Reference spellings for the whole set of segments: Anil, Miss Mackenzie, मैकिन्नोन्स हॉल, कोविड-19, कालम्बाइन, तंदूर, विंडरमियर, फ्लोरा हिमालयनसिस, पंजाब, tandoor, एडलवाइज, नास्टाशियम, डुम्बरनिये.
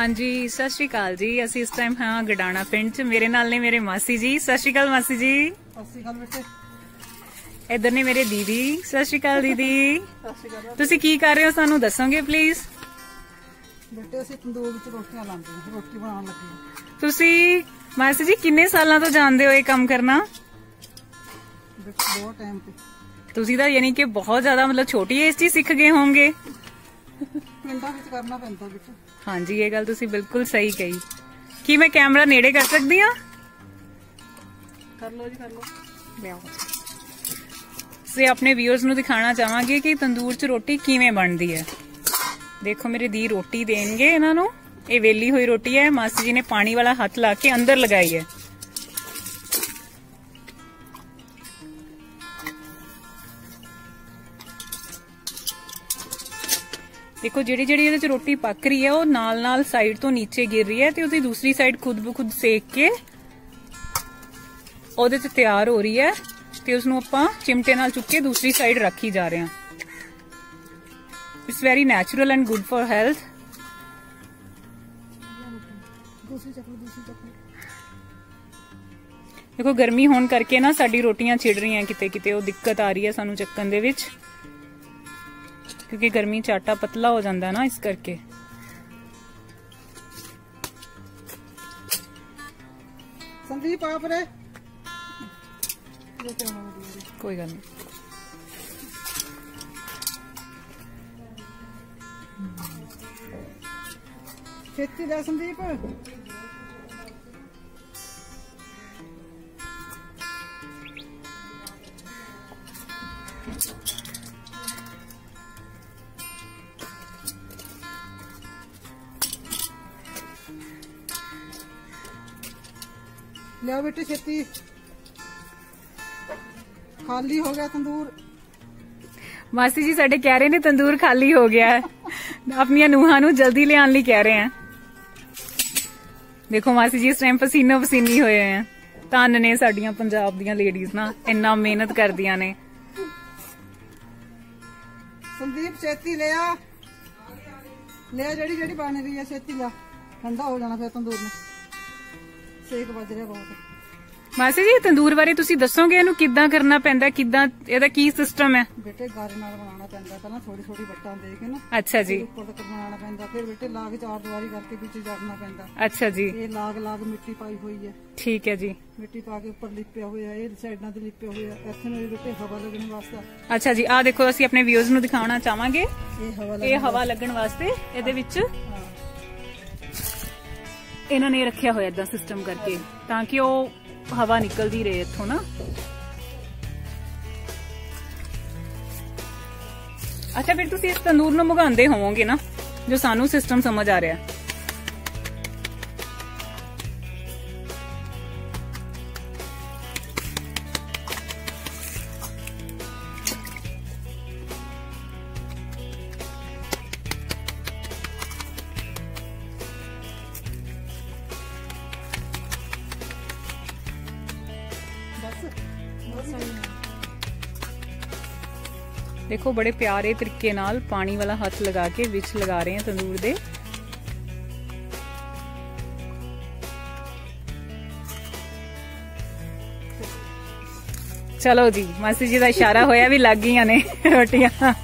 हाँ जी सत श्री अकाल जी। असि इस टाइम हाँ गडाणा पिंड च, मेरे नाल ने मेरे मासी जी। सत श्री अकाल मासी जी। इधर ने मेरे दीदी। सत श्री अकाल दीदी। तुसी की कर रहे हो सानू दसोगे प्लीज? बेटे असि तंदूर विच रोटियां लांदे हां, रोटी बनाउण लगे। तुसी मासी जी किन्ने सालां तों जानदे हो ये काम करना? बहुत टाइम ते। तुसी तां यानी कि बहुत ज्यादा मतलब छोटी एज च ही सीख गए होंगे। ਪਿੰਡਾਂ ਵਿੱਚ ਕਰਨਾ ਪੈਂਦਾ ਬਿੱਟੂ। ਹਾਂਜੀ ਇਹ ਗੱਲ ਤੁਸੀਂ ਬਿਲਕੁਲ ਸਹੀ ਕਹੀ। ਕੀ ਮੈਂ ਕੈਮਰਾ ਨੇੜੇ ਕਰ ਸਕਦੀ ਹਾਂ? ਕਰ ਲਓ ਜੀ ਕਰ ਲਓ। ਮੈਂ ਸੇ ਆਪਣੇ ਵਿਊਅਰਸ ਨੂੰ ਦਿਖਾਣਾ ਚਾਹਾਂਗੇ ਕਿ ਤੰਦੂਰ 'ਚ ਰੋਟੀ ਕਿਵੇਂ ਬਣਦੀ ਹੈ। ਦੇਖੋ ਮੇਰੇ ਦੀ ਰੋਟੀ ਦੇਣਗੇ ਇਹਨਾਂ ਨੂੰ। ਇਹ ਵੇਲੀ ਹੋਈ ਰੋਟੀ ਹੈ, ਮਾਸੀ ਜੀ ਨੇ ਪਾਣੀ ਵਾਲਾ ਹੱਥ ਲਾ ਕੇ ਅੰਦਰ ਲਗਾਈ ਹੈ। देखो जिहड़ी जिहड़ी रोटी पक रही है वो नाल नाल साइड तो नीचे गिर रही है, तो उसकी दूसरी साइड खुद ब खुद सेक के ओहदे ते तैयार हो रही है। तो उसनूं आपां चिमटे नाल चुक के दूसरी साइड रखी जा रहे हैं। It's very natural and good for health. देखो गर्मी होने करके ना साडी रोटियां छिड़ रही हैं किते किते, वो दिक्कत आ रही है सानूं चक्कन दे विच, क्योंकि गर्मी च आटा पतला हो जाता है ना, इस करके। संदीप आप रे कोई गल नहीं। छेती ला संदीप। लिया बेटे छेती, खाली हो गया तंदूर। मासी जी साडे कह रहे ने तंदूर खाली हो गया है। अपनी नूहां नू जल्दी ले आने कह रहे हैं। देखो मासी जी इस टाइम पसीनो पसीनी होए हैं। धन ने साडियां पंजाब दियां लेडीज ना, इन्ना मेहनत करदियां ने। संदीप छेती ले आ, ले जड़ी जड़ी बन रही है छेती ला, ठंडा हो जाना फिर तंदूर ने। मासी जी तंदूर बारे तुसी दसोगे इनू किदां करना पैंदा, किदां एदा की सिस्टम है? बेटे गारे नाल बनाना पैंदा, पहला थोड़ी थोड़ी बट्टां दे के ना। अच्छा जी। ऊपर तक बनाना पैंदा, फिर बेटे लाग चार दीवारी करके बीच जड़ना पैंदा। अच्छा जी। ये लाग लाग मिट्टी पाई हुई है। ठीक है जी। मिट्टी पा के ऊपर लिपया हुआ है, साइडां ते लिपया हुआ है, इत्थे नूं बेटे हवा लगने वास्ते। अच्छा जी। आ देखो असि अपने व्यूअर्स नूं दिखाना चाहांगे ये हवा लगन वास्ते एदे विच इन्होंने रखा हुआ इदा सिस्टम करके, ताकि वो हवा निकलती रहे इथों ना। अच्छा फिर तुसी इस तंदूर नूं मुगांदे होवोगे ना, जो सानू सिस्टम समझ आ रहा है। देखो बड़े प्यारे तरीके नाल पानी वाला हाथ लगा के विच लगा रहे हैं तंदूर दे। चलो जी मासी जी का इशारा होया भी लग गई ने रोटियां।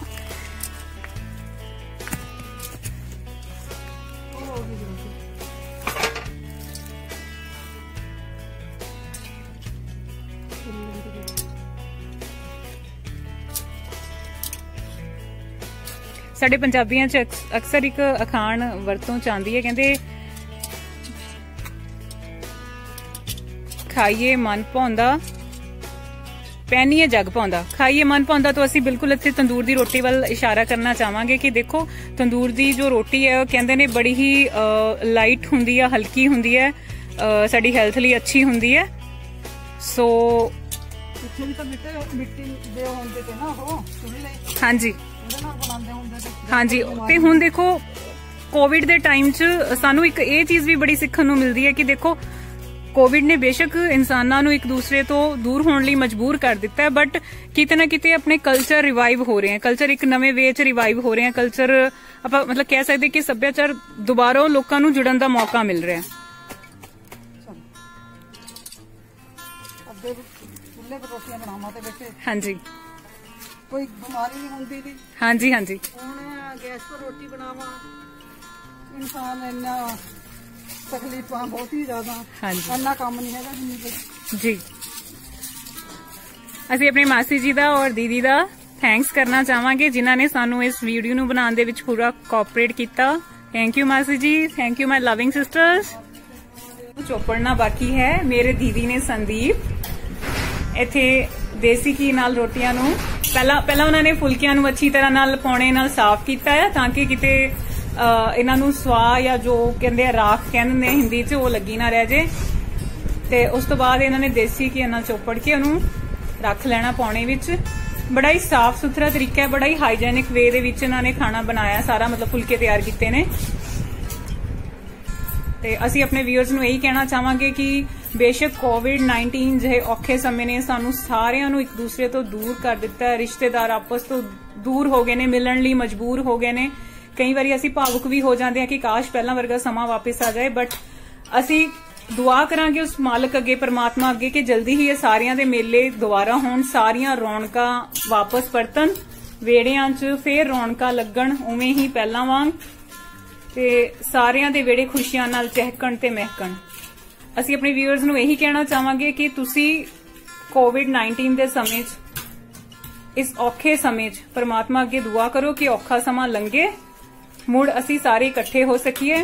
साढ़े पंजाबियां च अक्सर एक अखाण वरतों च आंदी है, कहते खाइए मन पाउंदा पैनिए जग पाउंदा। खाइए मन पाउंदा तो असी बिल्कुल इत्थे तंदूर दी रोटी वाल इशारा करना चाहांगे कि देखो तंदूर दी जो रोटी है कहंदे ने बड़ी ही लाइट हुंदी है, हल्की हुंदी है, साडी हेल्थ लई अच्छी हुंदी है। सो हाँ जी हाँ जी। ते हुण देखो कोविड दे टाइम च सानू एक ये चीज भी बड़ी सीखने को मिलती है कि देखो कोविड ने बेशक इंसानां नूं एक दूसरे तो दूर होने लई मजबूर कर दिता है, बट किते ना किते अपने कल्चर रिवाइव हो रहे हैं, कल्चर एक नवे वे च रिवाइव हो रहे हैं, कल्चर आपां मतलब कह सकते कि सभ्याचार दुबारा लोकां नूं जुड़न दा मौका मिल रहा है। हाँ जी, कोई बीमारी नहीं होंदी थी। हाँ जी, हाँ जी, हुण गैस पर रोटी बनावा इंसान इन्ना तकलीफ बहुत ही ज्यादा। हाँ जी, इन्ना काम नहीं है जी। असीं अपने मासी जी दा और दीदी दा थैंक्स करना चाहांगे जिन्हां ने सानू इस वीडियो नू बनाने दे विच पूरा कोऑपरेट किया। थैंक यू मासी जी, thank you my loving sisters. चोपड़ना बाकी है, मेरे दीदी ने संदीप इत्थे देसी घी नाल रोटियां नू पहला उन्होंने फुलकियां नू अच्छी तरह नाल पौने नाल साफ कीता है तां कि किते इन्हां नू स्वाह या जो कहिंदे राख कहिंदे हिंदी च वो लगी ना रह जे। ते उस तो बाद इन्हां ने देसी घी नाल चोपड़ के उन्हूं रख लेना पौने विच। बड़ा ही साफ सुथरा तरीका है, बड़ा ही हाइजीनिक वे दे विच इन्हां ने खाना बनाया सारा, मतलब फुलके तैयार कीते ने। ते असीं अपने व्यूअर्स नू यही कहना चाहांगे कि बेशक कोविड-19 जे औखे समय ने सानू सारियां नू एक दूसरे तो दूर कर दिता है, रिश्तेदार आपस तो दूर हो गए ने, मिलन लई मजबूर हो गए ने। कई बारी असीं भावुक भी हो जाते हैं कि काश पहला वर्गा समा वापस आ जाए, बट असीं दुआ करांगे उस मालक अगे, परमात्मा अगे कि जल्दी ही ये सारियां दे मेले दुबारा होण, सारियां रौनकां वापस परतन, वेड़ियां च फेर रौनकां लगण उवें ही पहलां वांग, ते सारियां दे वेड़े खुशियां नाल चहकण ते महकण। असी अपने व्यूअर्स नू यही कहना चाहांगे कि तुसी कोविड-19 दे समय इस औखे समय परमात्मा अगे दुआ करो कि औखा समा लंघे, मुड़ असी सारे इकट्ठे हो सकिए।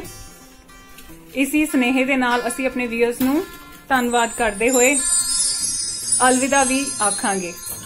इसी स्नेहे दे नाल असी अपने व्यूअर्स नू धन्नवाद करते हुए अलविदा भी आखांगे।